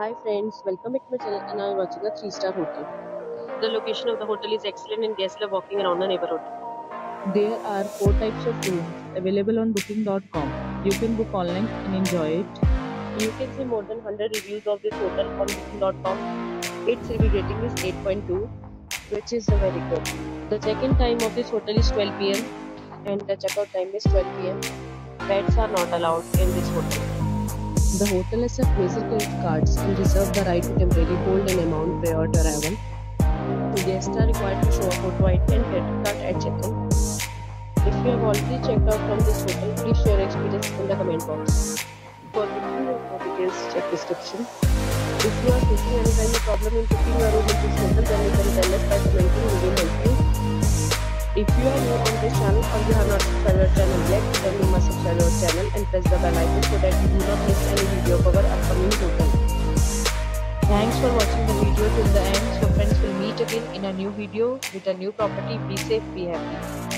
Hi friends, welcome back to my channel and I am watching a 3-star hotel. The location of the hotel is excellent and guests love walking around the neighborhood. There are 4 types of rooms available on booking.com. You can book online and enjoy it. You can see more than 100 reviews of this hotel on booking.com. Its review rating is 8.2, which is very good. The check-in time of this hotel is 12 PM and the check-out time is 12 PM. Pets are not allowed in this hotel. The hotel accepts major credit cards and reserves the right to temporarily hold an amount prior to arrival. Guests are required to show a photo ID and credit card at check-in. If you have already checked out from this hotel, please share your experience in the comment box. For booking or more details, check description. If you are facing any kind of problem in booking a room at this hotel, then you can tell us by commenting, we will help you. If you are new on this channel or you have not subscribed our channel yet, then you must subscribe our channel and press the bell icon so that you do not miss any video of our upcoming hotel. Thanks for watching the video till the end. So friends, we'll meet again in a new video with a new property. Be safe, be happy.